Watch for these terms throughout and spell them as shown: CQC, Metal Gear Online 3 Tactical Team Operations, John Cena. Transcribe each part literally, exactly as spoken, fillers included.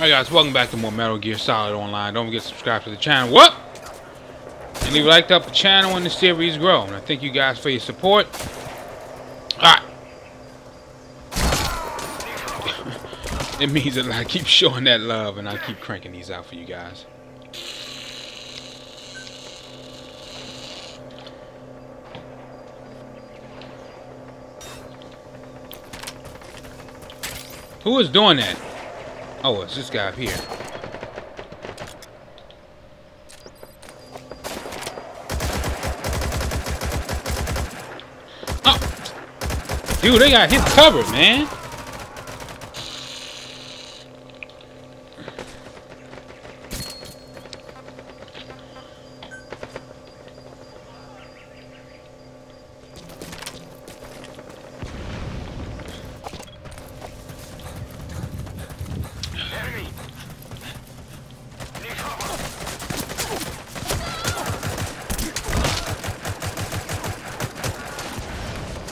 Alright guys, welcome back to more Metal Gear Solid Online. Don't forget to subscribe to the channel. What? And leave a like to help the channel and the series grow. And I thank you guys for your support. Alright. It means that I keep showing that love and I keep cranking these out for you guys. Who is doing that? Oh, it's this guy up here. Oh! Dude, they got him covered, man.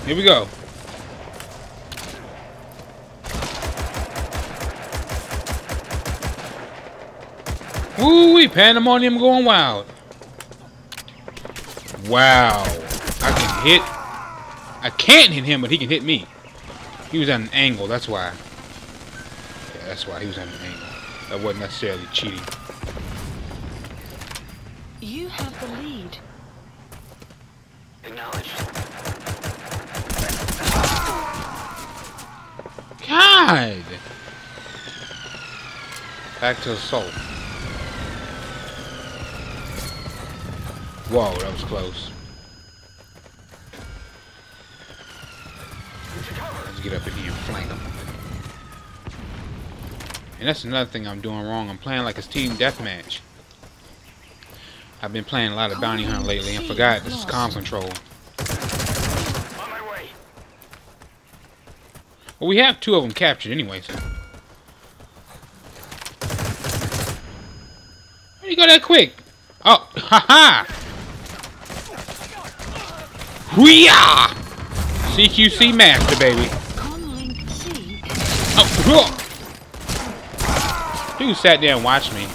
Here we go. Woo-wee, pandemonium going wild. Wow. I can hit. I can't hit him, but he can hit me. He was at an angle, that's why. Yeah, that's why he was at an angle. That wasn't necessarily cheating. You have the lead. Acknowledged. God! Back to assault. Whoa, that was close. Let's get up in here and flank them. And that's another thing I'm doing wrong. I'm playing like a team deathmatch. I've been playing a lot of bounty hunt lately and forgot this is comm control. Well, we have two of them captured anyway, so. Where'd you go that quick? Oh, haha! Hoo-yah! C Q C master, baby. Oh, dude sat there and watched me.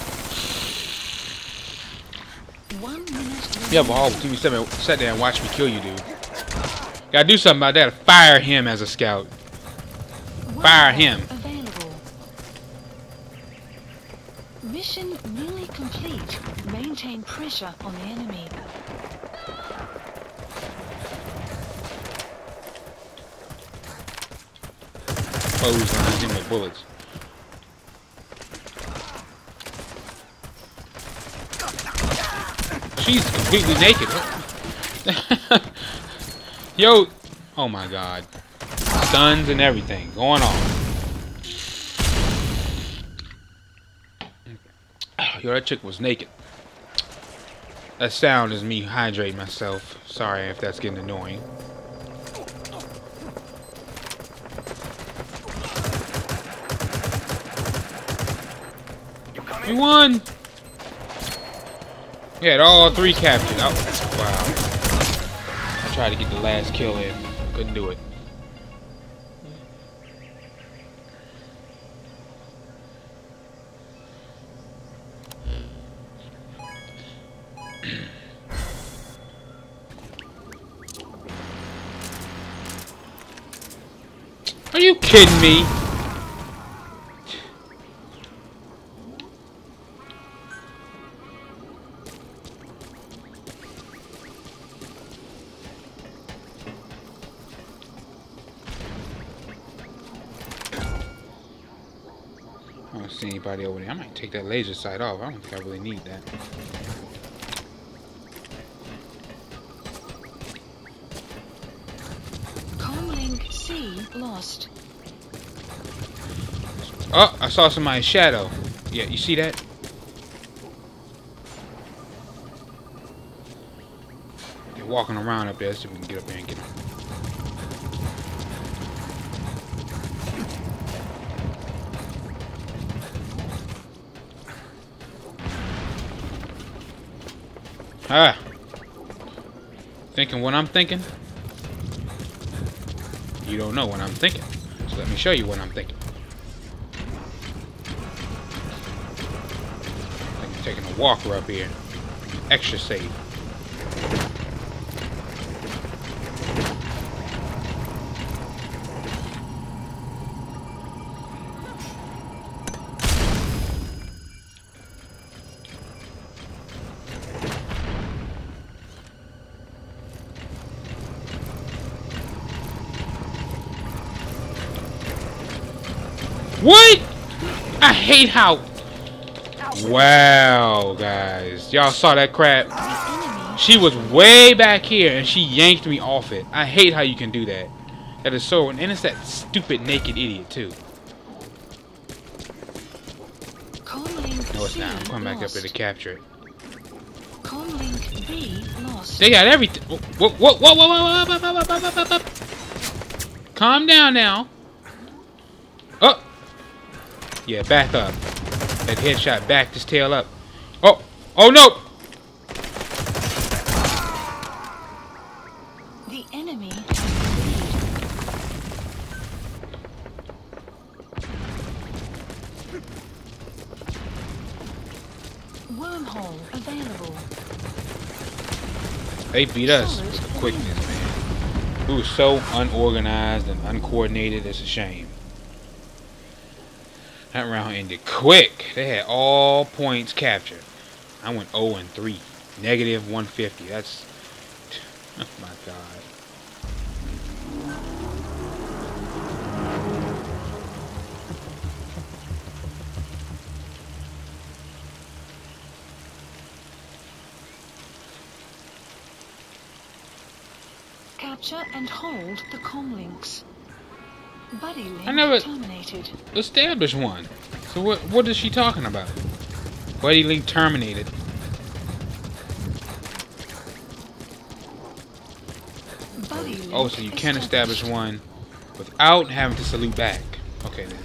Yeah, but all T V seven sat there and watched me kill you, dude. Gotta do something about that. Fire him as a scout. Fire him. Available. Mission nearly complete. Maintain pressure on the enemy. Clotheslines him with bullets. She's completely naked. Yo. Oh my God. Guns and everything going on. Yo, that chick was naked. That sound is me hydrating myself. Sorry if that's getting annoying. We won! We had all three captured. Oh, wow. I tried to get the last kill in. Couldn't do it. Are you kidding me? I don't see anybody over there. I might take that laser sight off. I don't think I really need that. Lost. Oh, I saw somebody's shadow. Yeah, you see that? They're walking around up there. Let's see if we can get up there and get them. Ah. Thinking what I'm thinking? You don't know what I'm thinking. So let me show you what I'm thinking. taking a walker up here. Be extra safe. What? I hate how... Wow, guys. Y'all saw that crap. She was way back here, and she yanked me off it. I hate how you can do that. That is so... And it's that stupid naked idiot, too. No, it's not. I'm coming back up here to capture it. They got everything. Whoa, whoa, whoa, whoa, whoa, whoa, whoa, whoa, whoa, whoa, whoa. Calm down now. Oh! Yeah, back up. That headshot backed his tail up. Oh! Oh no! The enemy wormhole available. They beat us with quickness, man. We were so unorganized and uncoordinated, it's a shame. That round ended quick. They had all points captured. I went zero and three. Negative one fifty. That's... Oh my God. Capture and hold the comlinks. Buddy link I never terminated. Established one. So what what is she talking about? Buddy link terminated. Buddy link oh, so you can establish one without having to salute back. Okay then.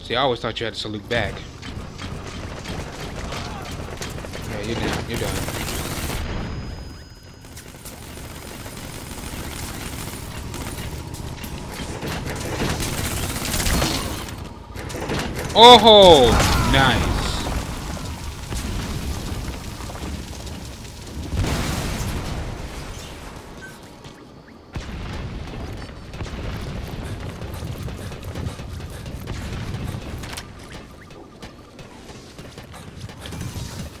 See, I always thought you had to salute back. Yeah, you're done. You're done. Oh, nice.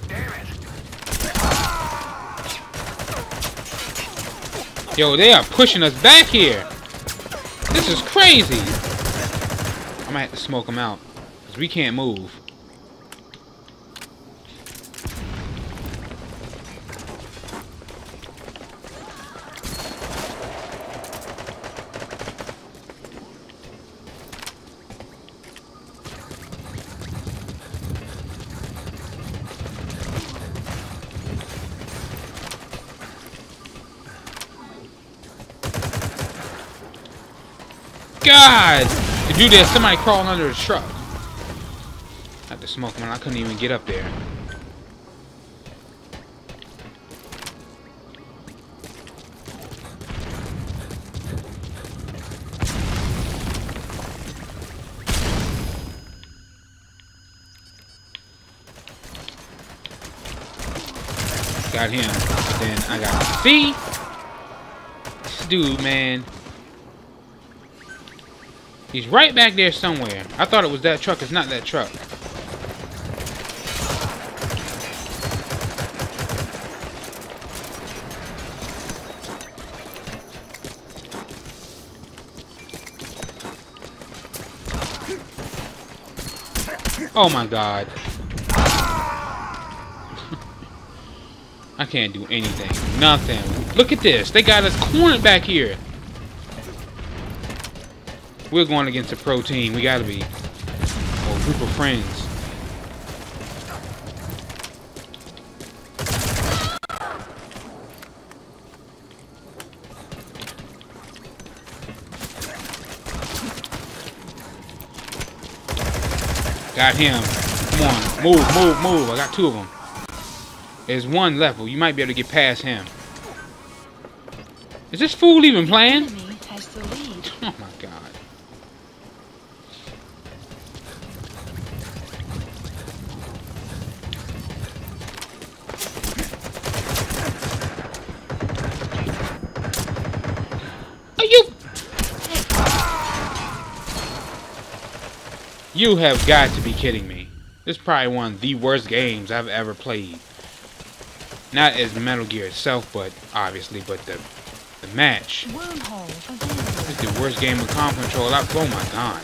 Damn it. Yo, they are pushing us back here. This is crazy. I might have to smoke them out. We can't move. God! To do this, somebody crawling under the truck. The smoke when I couldn't even get up there. Got him. Then I got him. See? This dude, man. He's right back there somewhere. I thought it was that truck. It's not that truck. Oh my God. I can't do anything. Nothing. Look at this. They got us cornered back here. We're going against a pro team. We gotta be. Or a group of friends. Got him. Come on. Move, move, move. I got two of them. There's one level. You might be able to get past him. Is this fool even playing? Oh my God. You have got to be kidding me. This is probably one of the worst games I've ever played. Not as Metal Gear itself, but obviously, but the the match. This is the worst game of Comm Control I've oh my god.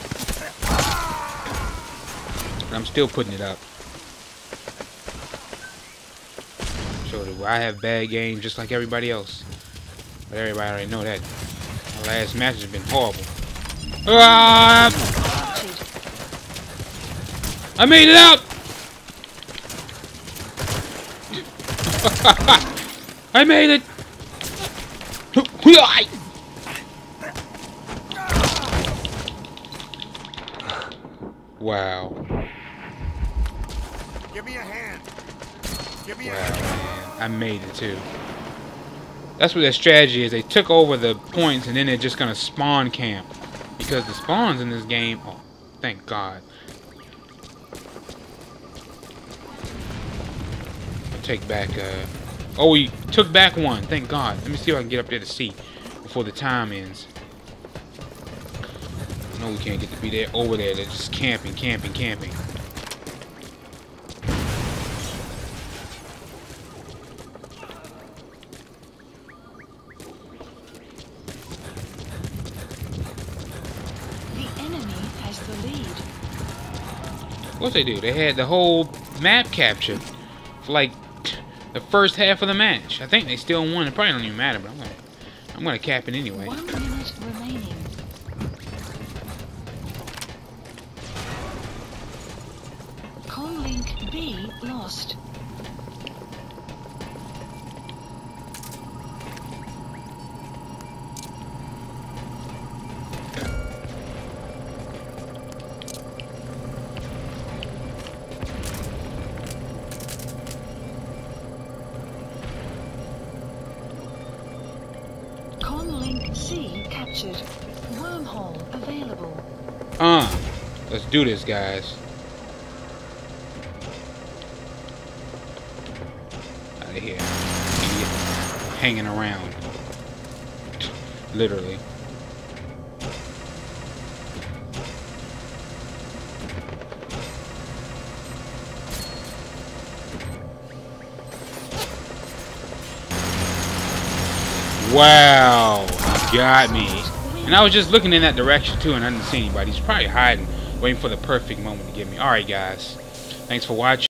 But I'm still putting it up. So do I have bad games just like everybody else. But everybody already know that. My last match has been horrible. Ah! I made it out! I made it! Wow. Give me a hand. Give me wow, a hand. Man. I made it too. That's what their strategy is. They took over the points and then they're just gonna spawn camp. Because the spawns in this game, oh, thank God. I'll take back, uh, oh, we took back one, thank God. Let me see if I can get up there to see before the time ends. No, we can't get to be there, over there. They're just camping, camping, camping. What they do? They had the whole map captured for like the first half of the match. I think they still won. It probably don't even matter, but I'm gonna, I'm gonna cap it anyway. One minute remaining. Comm Link B lost. Wormhole available. Uh, let's do this, guys. Out of here. Idiot. Hanging around. Literally. Wow. Got me. And I was just looking in that direction too and I didn't see anybody. He's probably hiding, waiting for the perfect moment to get me. Alright guys, thanks for watching.